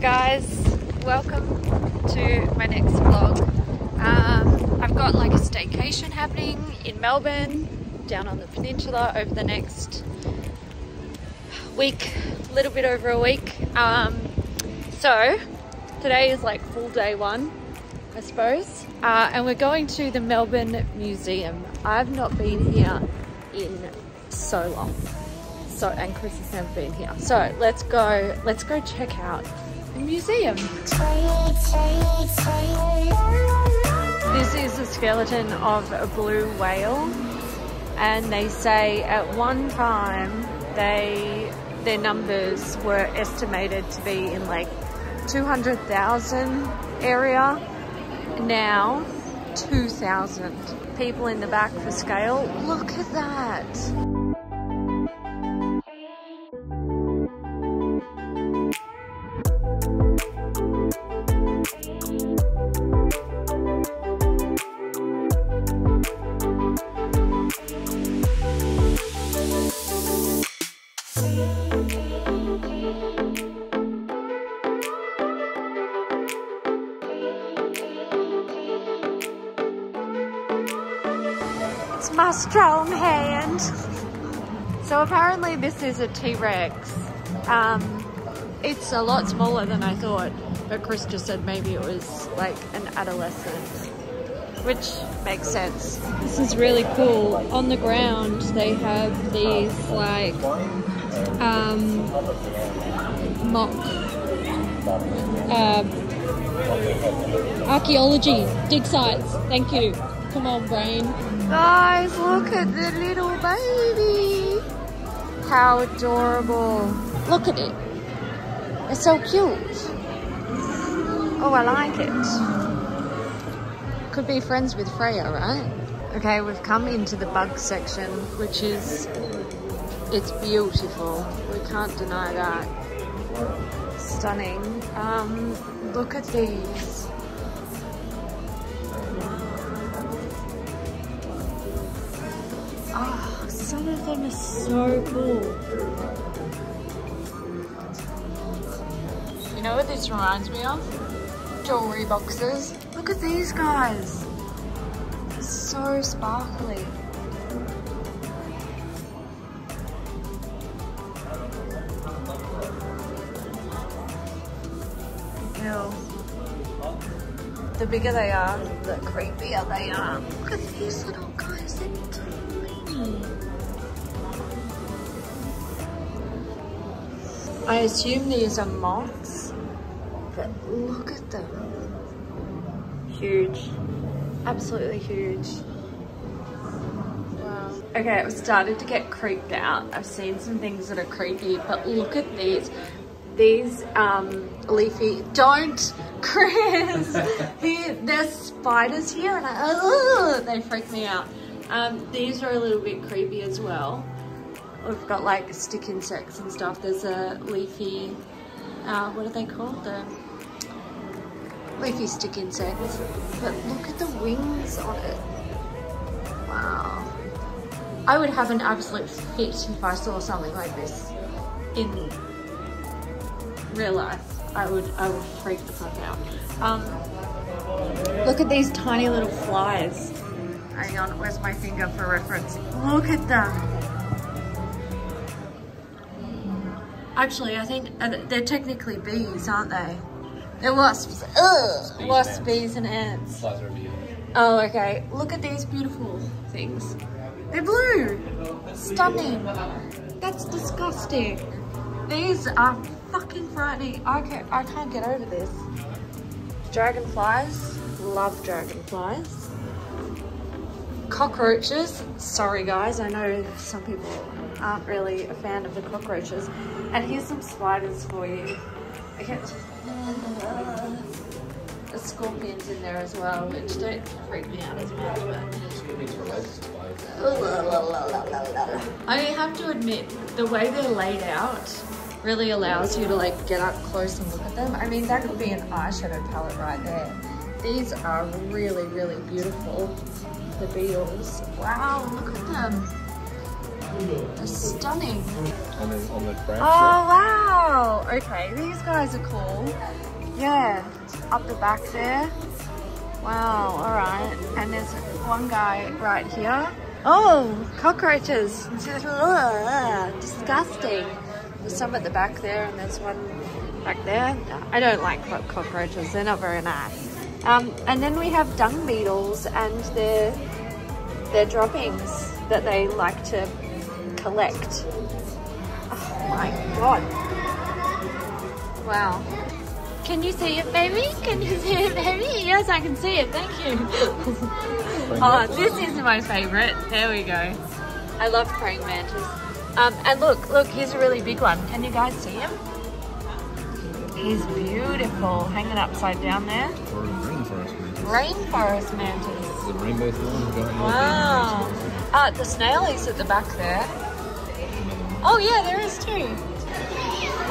Hello guys, welcome to my next vlog. I've got like a staycation happening in Melbourne, down on the peninsula over the next week, a little bit over a week. So today is like full day one, I suppose. And we're going to the Melbourne Museum. I've not been here in so long. So, and Chris has never been here. So let's go check out the museum. This is a skeleton of a blue whale, and they say at one time their numbers were estimated to be in like 200,000 area, now 2,000 people in the back for scale. Look at that. It's my strong hand. So apparently this is a T-Rex. It's a lot smaller than I thought, but Chris just said maybe it was like an adolescent, which makes sense. This is really cool. On the ground they have these like mock archaeology dig sites. Thank you. Come on, brain. Guys, look at the little baby. How adorable. Look at it. It's so cute. Oh, I like it. Could be friends with Freya, right? Okay, we've come into the bug section, which is, it's beautiful. We can't deny that. Stunning. Look at these. Oh, some of them are so cool. You know what this reminds me of? Jewelry boxes. Look at these guys. They're so sparkly. Ew. The bigger they are, the creepier they are. Look at these little guys. I assume these are moths, but look at them. Huge, absolutely huge. Wow. Okay, I've started to get creeped out. I've seen some things that are creepy, but look at these. These leafy, don't, Chris. There's spiders here and they freak me out. These are a little bit creepy as well. We've got like stick insects and stuff. There's a leafy, what are they called? The leafy stick insects. But look at the wings on it. Wow. I would have an absolute fit if I saw something like this in real life. I would freak the fuck out. Look at these tiny little flies. Hang on, where's my finger for reference? Look at them. Actually, I think they're technically bees, aren't they? They're wasps. Ugh! Wasps, bees, and ants. Flies are a bee. Oh, okay. Look at these beautiful things. They're blue. Stunning. That's disgusting. These are fucking frightening. I can't get over this. Dragonflies. Love dragonflies. Cockroaches. Sorry guys, I know some people aren't really a fan of the cockroaches. And here's some spiders for you. Okay. There's scorpions in there as well, which don't freak me out as much, but I have to admit, the way they're laid out really allows you to like get up close and look at them. I mean, that could be an eyeshadow palette right there. These are really, really beautiful. The beetles. Wow, look at them. It's stunning. On the branch. Oh wow! Okay, these guys are cool. Yeah, up the back there. Wow, alright. And there's one guy right here. Oh, cockroaches! Disgusting. There's some at the back there and there's one back there. I don't like cockroaches, they're not very nice. And then we have dung beetles and their droppings that they like to collect. Oh my god. Wow. Can you see it, baby? Can you see it, baby? Yes, I can see it. Thank you. Oh, this is my favorite. There we go. I love praying mantis. And look, here's a really big one. Can you guys see him? He's beautiful, hanging upside down there. Or rainforest mantis. Rainforest mantis. The rainbow thorns going on. Wow. The snail is at the back there. Oh yeah, there is too.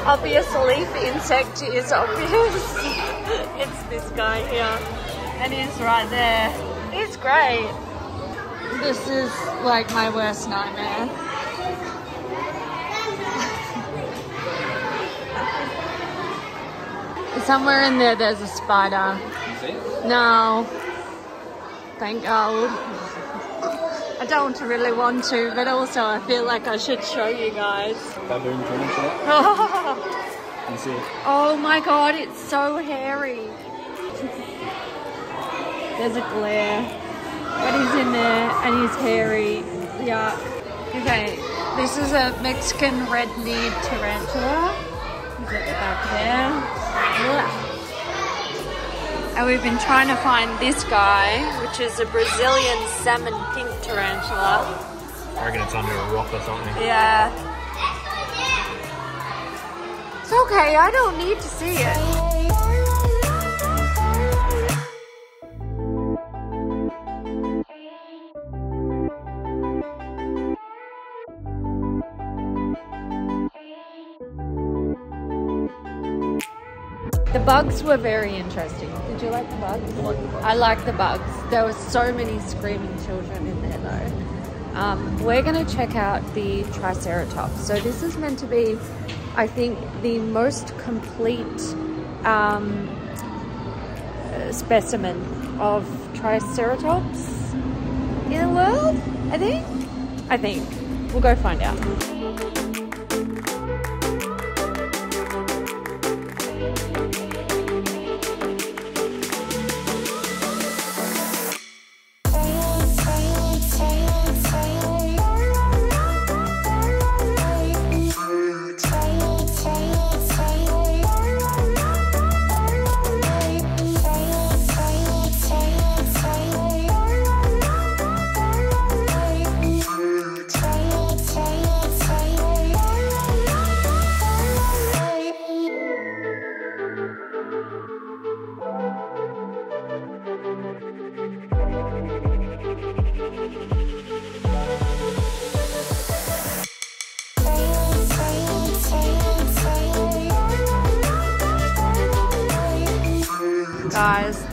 Obvious leaf insect is obvious. It's this guy here. And he's right there. He's great. This is like my worst nightmare. Somewhere in there, there's a spider. You see it? No. Thank God. I don't really want to, but also I feel like I should show you guys. Baboon tarantula. Oh. You see it? Oh my god, it's so hairy. There's a glare. But he's in there and he's hairy. Yeah. Okay, this is a Mexican red-kneed tarantula. He's at the back there. Yeah. And we've been trying to find this guy, which is a Brazilian salmon pink tarantula. I reckon it's under a rock or something. Yeah. It's okay, I don't need to see it. The bugs were very interesting. Did you like the bugs? I like the bugs. I like the bugs. There were so many screaming children in there though. We're going to check out the Triceratops. So this is meant to be, I think, the most complete specimen of Triceratops in the world, I think? I think. We'll go find out.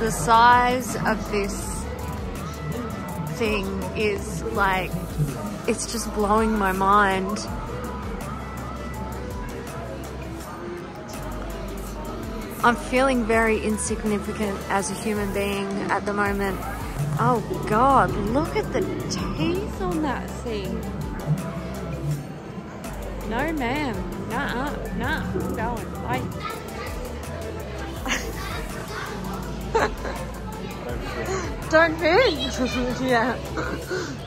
The size of this thing is like, it's just blowing my mind. I'm feeling very insignificant as a human being at the moment. Oh God, look at the teeth on that thing. No ma'am, nuh-uh, nah, I'm going, bye. Don't feed. Yeah.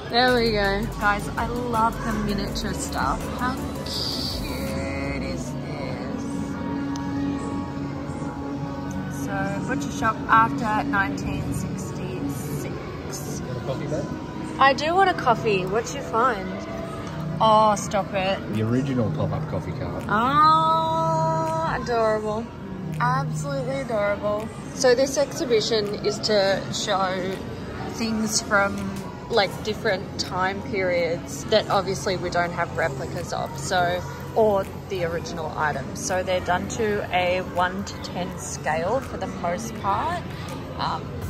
There we go. Guys, I love the miniature stuff. How cute is this? So, butcher shop after 1966. You want a coffee, babe? I do want a coffee. What'd you find? Oh, stop it. The original pop-up coffee card. Oh, adorable. Absolutely adorable. So this exhibition is to show things from like different time periods that obviously we don't have replicas of, so, or the original items. So they're done to a 1 to 10 scale for the most part.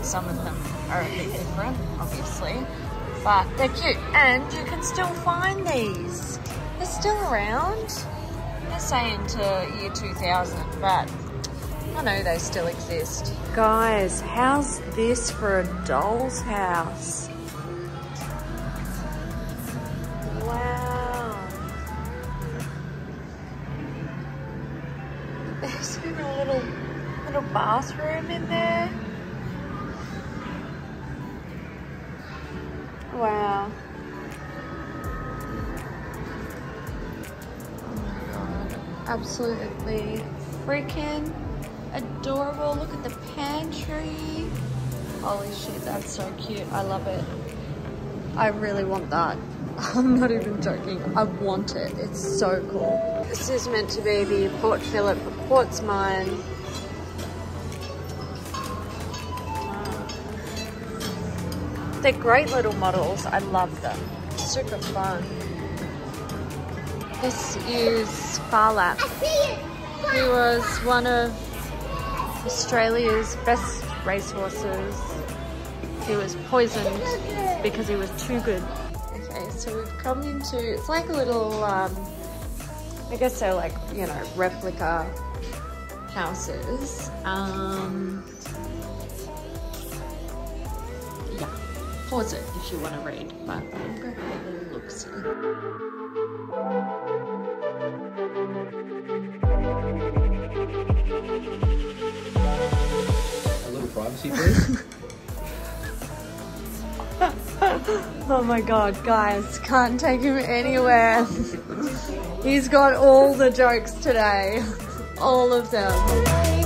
Some of them are a bit different, obviously. but they're cute. And you can still find these. They're still around. They're saying to year 2000, but I know they still exist. Guys, how's this for a doll's house? Wow. There's even a little bathroom in there. Wow. Oh my god. Absolutely freaking adorable. Look at the pantry. Holy shit, that's so cute. I love it. I really want that. I'm not even joking. I want it. It's so cool. This is meant to be the Port Phillip Quartz Mine. They're great little models. I love them. Super fun. This is Phar Lap, who was one of Australia's best racehorses. He was poisoned because he was too good. Okay, so we've come into, it's like a little, I guess they're like, you know, replica houses. Pause it if you want to read, but I'm going to have a little look soon. A little privacy, please. Oh my god, guys, can't take him anywhere. He's got all the jokes today, all of them.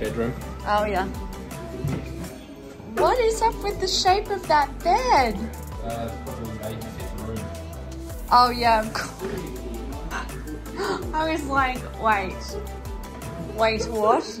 Bedroom. Oh yeah. What is up with the shape of that bed? It's probably made to fit the room. Oh yeah, of course. I was like, wait, what?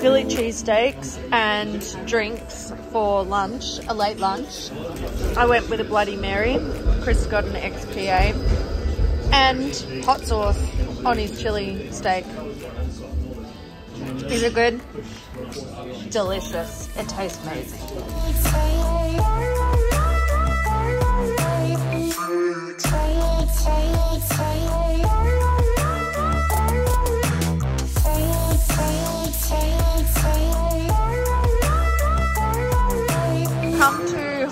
Philly cheesesteaks and drinks for lunch, a late lunch. I went with a Bloody Mary. Chris got an XPA and hot sauce on his chili steak. Is it good? Delicious. It tastes amazing.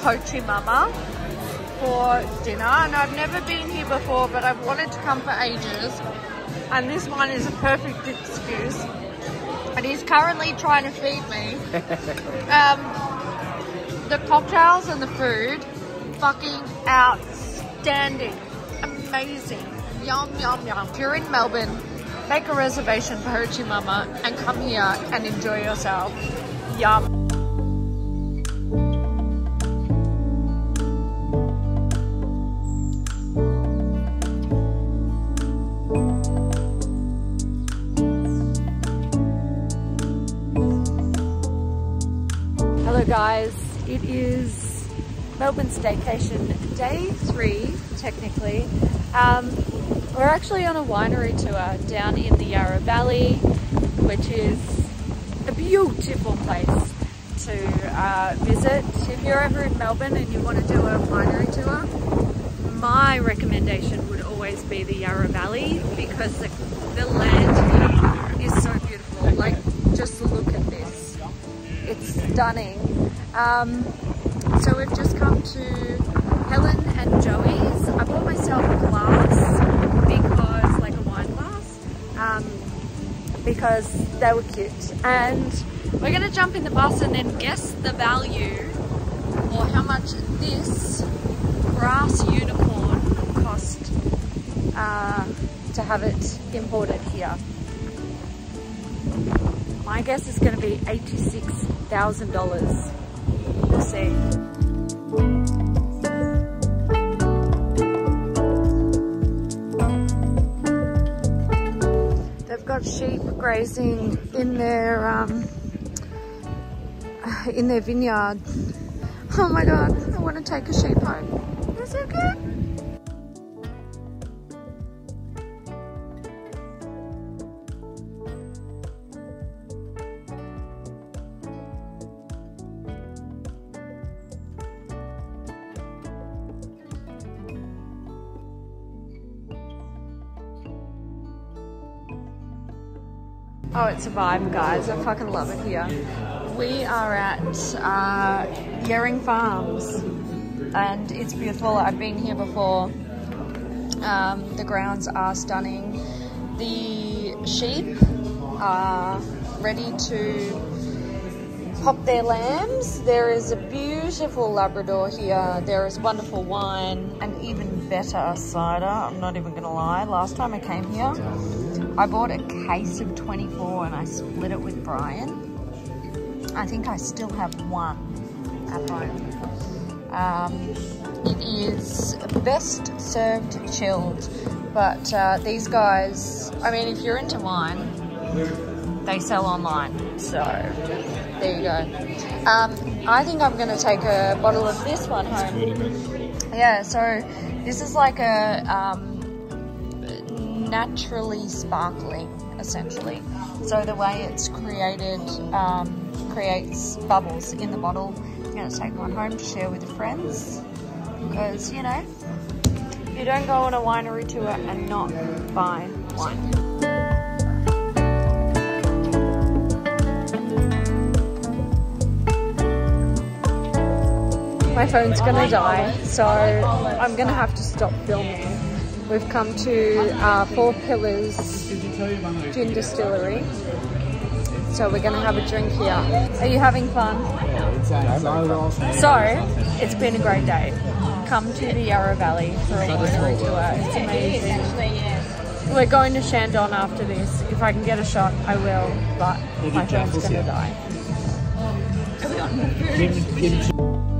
Ho Chi Mama for dinner, and I've never been here before, but I've wanted to come for ages, and this one is a perfect excuse. And he's currently trying to feed me the cocktails and the food. Fucking outstanding, amazing, yum yum yum. If you're in Melbourne, make a reservation for Ho Chi Mama and come here and enjoy yourself. Yum. Guys, it is Melbourne staycation day 3, technically. We're actually on a winery tour down in the Yarra Valley, which is a beautiful place to visit. If you're ever in Melbourne and you want to do a winery tour, my recommendation would always be the Yarra Valley, because the land is so beautiful. Like, just look at this. It's stunning. So we've just come to Helen and Joey's. I bought myself a glass, because, like a wine glass, because they were cute. And we're gonna jump in the bus and then guess the value, or how much this grass unicorn cost to have it imported here. My guess is going to be $86,000. We'll see. Sheep grazing in their vineyard. Oh my god, I want to take a sheep home. That's so good. Oh, it's a vibe, guys. I fucking love it here. We are at Yering Farms and it's beautiful. I've been here before. The grounds are stunning. The sheep are ready to pop their lambs. There is a beautiful Labrador here. There is wonderful wine and even better cider. I'm not even going to lie. Last time I came here, I bought a case of 24 and I split it with Brian. I think I still have one at home. It is best served chilled, but these guys, I mean, if you're into wine, they sell online, so there you go. I think I'm gonna take a bottle of this one home. Yeah, so this is like a, naturally sparkling, essentially. So the way it's created creates bubbles in the bottle. I'm going to take one home to share with friends because, you know, you don't go on a winery tour and not buy wine. My phone's going to die, so I'm going to have to stop filming. We've come to Four Pillars Gin Distillery, so we're going to have a drink here. Are you having fun? So, it's been a great day. Come to the Yarra Valley for a winery tour. It's amazing. We're going to Chandon after this. If I can get a shot, I will, but my phone's going to die.